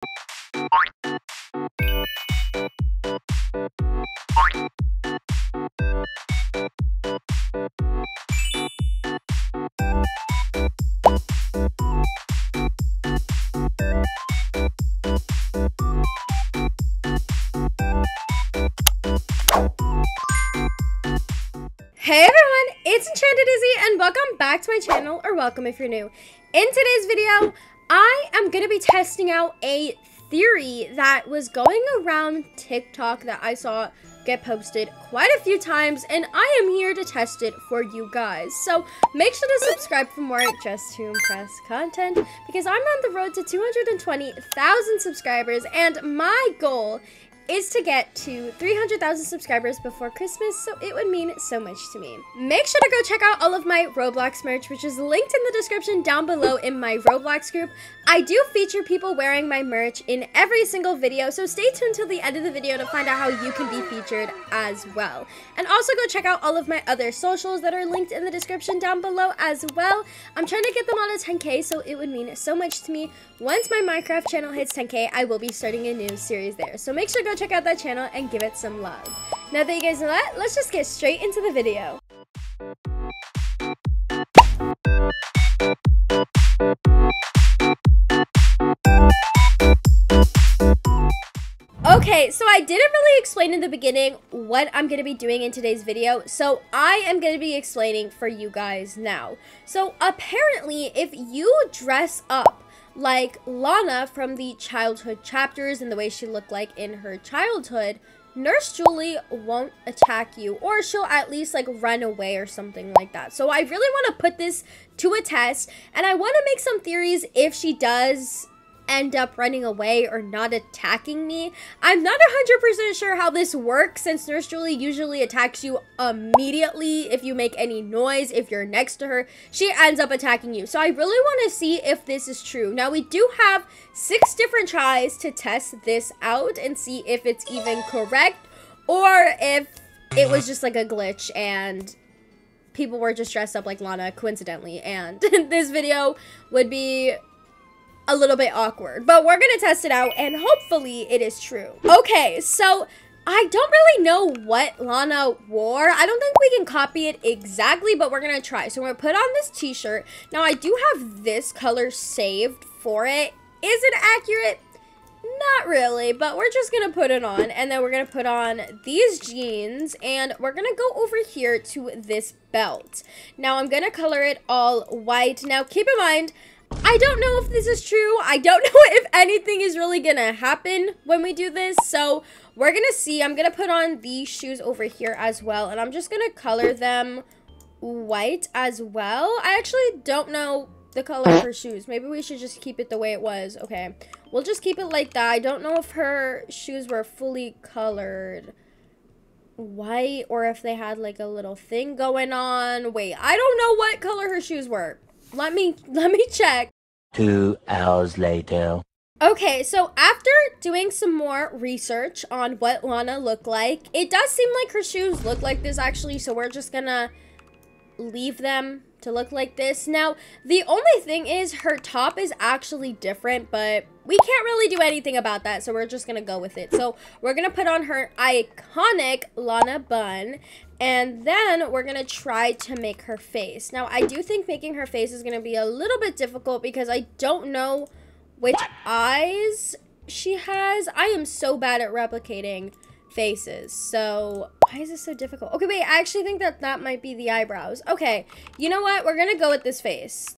Hey everyone, it's Enchanted Izzy and welcome back to my channel, or welcome if you're new. In today's video, I am going to be testing out a theory that was going around TikTok that I saw get posted quite a few times, and I am here to test it for you guys. So make sure to subscribe for more Dress to Impress content, because I'm on the road to 220,000 subscribers, and my goal is to get to 300,000 subscribers before Christmas, so it would mean so much to me. Make sure to go check out all of my Roblox merch, which is linked in the description down below in my Roblox group. I do feature people wearing my merch in every single video, so stay tuned till the end of the video to find out how you can be featured as well. And also go check out all of my other socials that are linked in the description down below as well. I'm trying to get them on a 10K, so it would mean so much to me. Once my Minecraft channel hits 10K, I will be starting a new series there, so make sure to go check out that channel and give it some love. Now that you guys know that, let's just get straight into the video. Okay, so I didn't really explain in the beginning what I'm going to be doing in today's video, so I am going to be explaining for you guys now. So apparently, if you dress up like Lana from the childhood chapters and the way she looked like in her childhood, Nurse Julie won't attack you, or she'll at least like run away or something like that. So I really want to put this to a test, and I want to make some theories if she does end up running away or not attacking me. I'm not 100% sure how this works, since Nurse Julie usually attacks you immediately. If you make any noise, if you're next to her, she ends up attacking you. So I really want to see if this is true. Now we do have 6 different tries to test this out and see if it's even correct, or if it was just like a glitch and people were just dressed up like Lana coincidentally, and this video would be a little bit awkward. But we're gonna test it out and hopefully it is true. Okay, so I don't really know what Lana wore. I don't think we can copy it exactly, but we're gonna try. So we're gonna put on this t-shirt. Now I do have this color saved for it. Is it accurate? Not really, but we're just gonna put it on, and then we're gonna put on these jeans, and we're gonna go over here to this belt. Now I'm gonna color it all white. Now keep in mind, I don't know if this is true. I don't know if anything is really gonna happen when we do this, so we're gonna see. I'm gonna put on these shoes over here as well, and I'm just gonna color them white as well. I actually don't know the color of her shoes. Maybe we should just keep it the way it was. Okay, we'll just keep it like that. I don't know if her shoes were fully colored white or if they had like a little thing going on. Wait, I don't know what color her shoes were. Let me check. 2 hours later. Okay, so after doing some more research on what Lana looked like, it does seem like her shoes look like this actually, so we're just gonna leave them to look like this. Now, the only thing is her top is actually different, but we can't really do anything about that, so we're just gonna go with it. So we're gonna put on her iconic Lana bun, and then we're gonna try to make her face. Now, I do think making her face is gonna be a little bit difficult because I don't know which eyes she has. I am so bad at replicating faces, so why is this so difficult? Okay, wait, I actually think that might be the eyebrows. Okay, you know what? We're gonna go with this face.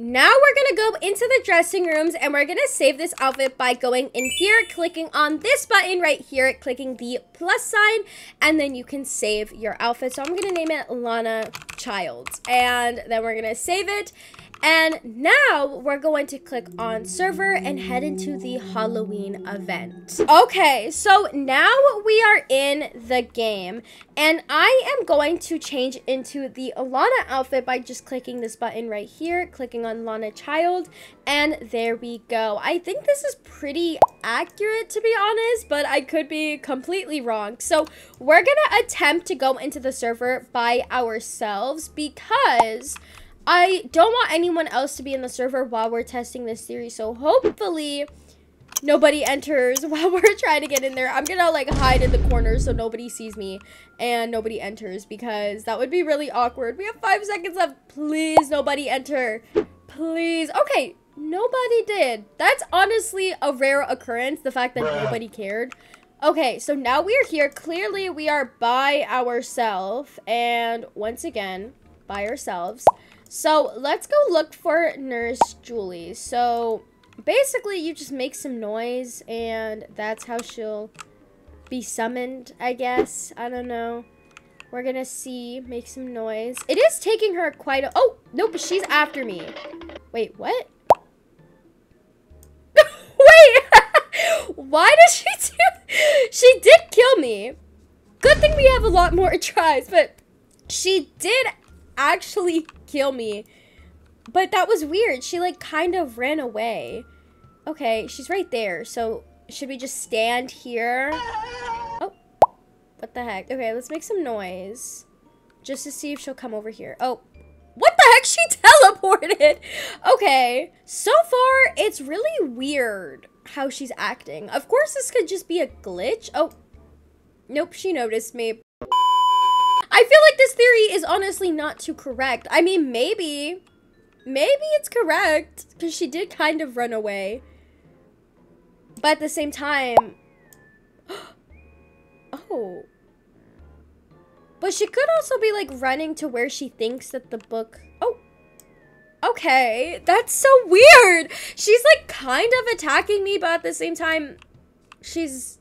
Now we're gonna go into the dressing rooms, and we're gonna save this outfit by going in here, clicking on this button right here, clicking the plus sign, and then you can save your outfit. So I'm gonna name it Lana Child, and then we're gonna save it. And now we're going to click on server and head into the Halloween event. Okay, so now we are in the game, and I am going to change into the Lana outfit by just clicking this button right here, clicking on Lana Child, and there we go. I think this is pretty accurate, to be honest, but I could be completely wrong. So we're gonna attempt to go into the server by ourselves, because I don't want anyone else to be in the server while we're testing this theory, so hopefully Nobody enters while we're trying to get in there. I'm gonna like hide in the corner so nobody sees me and nobody enters, because that would be really awkward. We have 5 seconds left. Please, nobody enter. Please. Okay, nobody did. That's honestly a rare occurrence, the fact that nobody cared. Okay, so now we are here. Clearly, we are by ourselves. And once again, by ourselves. So let's go look for Nurse Julie. So basically, you just make some noise, and that's how she'll be summoned, I guess. I don't know. We're gonna see. Make some noise. It is taking her quite a... Oh, nope, but she's after me. Wait, what? Wait! Why did she do... She did kill me. Good thing we have a lot more tries, but she did actually kill me. But that was weird. She, like, kind of ran away. Okay, she's right there. So, should we just stand here? Oh, what the heck? Okay, let's make some noise just to see if she'll come over here. Oh, what the heck? She teleported. Okay, so far, it's really weird how she's acting. Of course, this could just be a glitch. Oh, nope, she noticed me. I feel like this theory is honestly not too correct. I mean, maybe... Maybe it's correct, because she did kind of run away. But at the same time... Oh. But she could also be, like, running to where she thinks that the book... Oh. Okay. That's so weird. She's, like, kind of attacking me, but at the same time, she's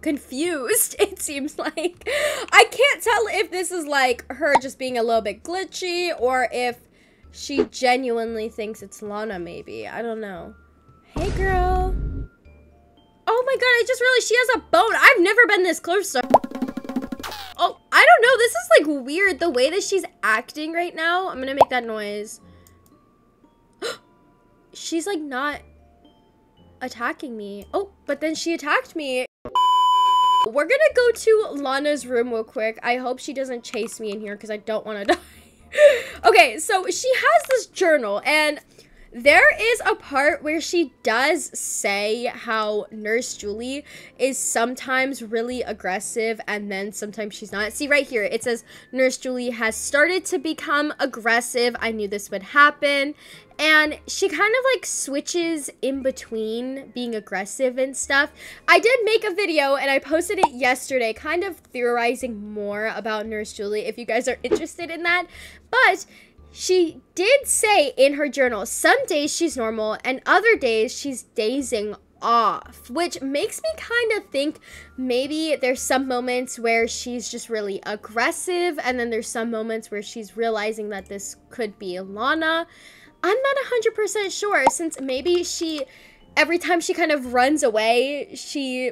confused, it seems like. I can't tell if this is, like, her just being a little bit glitchy, or if... She genuinely thinks it's Lana, maybe. I don't know. Hey, girl. Oh my god, I just realized she has a bone. I've never been this close. Oh, I don't know. This is, like, weird the way that she's acting right now. I'm gonna make that noise. She's, like, not attacking me. Oh, but then she attacked me. We're gonna go to Lana's room real quick. I hope she doesn't chase me in here because I don't want to die. Okay, so she has this journal, and there is a part where she does say how Nurse Julie is sometimes really aggressive and then sometimes she's not. See right here, it says, Nurse Julie has started to become aggressive. I knew this would happen. And she kind of like switches in between being aggressive and stuff. I did make a video and I posted it yesterday, kind of theorizing more about Nurse Julie if you guys are interested in that. But... She did say in her journal, some days she's normal and other days she's dazing off, which makes me kind of think maybe there's some moments where she's just really aggressive and then there's some moments where she's realizing that this could be Lana. I'm not 100% sure, since maybe she, every time she kind of runs away, she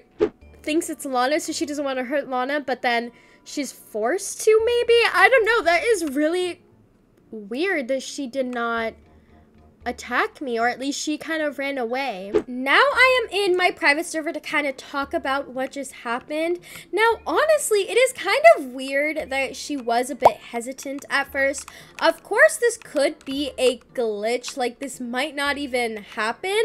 thinks it's Lana, so she doesn't want to hurt Lana, but then she's forced to maybe? I don't know, that is really weird that she did not attack me, or at least she kind of ran away. Now I am in my private server to kind of talk about what just happened. Now, honestly, it is kind of weird that she was a bit hesitant at first. Of course, this could be a glitch, like this might not even happen.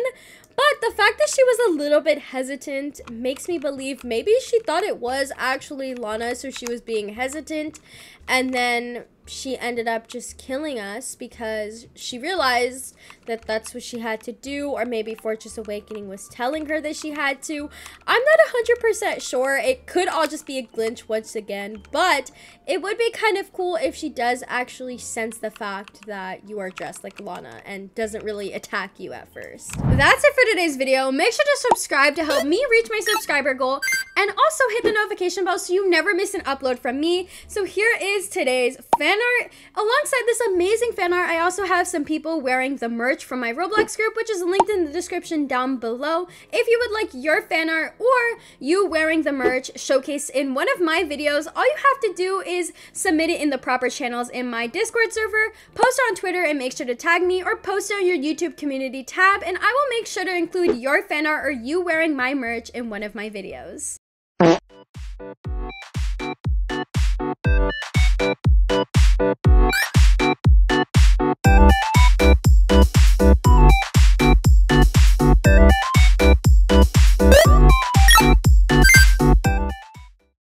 But the fact that she was a little bit hesitant makes me believe maybe she thought it was actually Lana, so she was being hesitant, and then she ended up just killing us because she realized that that's what she had to do, or maybe Fortress Awakening was telling her that she had to. I'm not 100% sure. It could all just be a glitch once again, but it would be kind of cool if she does actually sense the fact that you are dressed like Lana and doesn't really attack you at first. That's it for today's video. Make sure to subscribe to help me reach my subscriber goal, and also hit the notification bell so you never miss an upload from me. So here is today's fan art. Alongside this amazing fan art, I also have some people wearing the merch from my Roblox group, which is linked in the description down below. If you would like your fan art or you wearing the merch showcased in one of my videos, all you have to do is submit it in the proper channels in my Discord server, post on Twitter, and make sure to tag me, or post on your YouTube community tab, and I will make sure to include your fan art or you wearing my merch in one of my videos.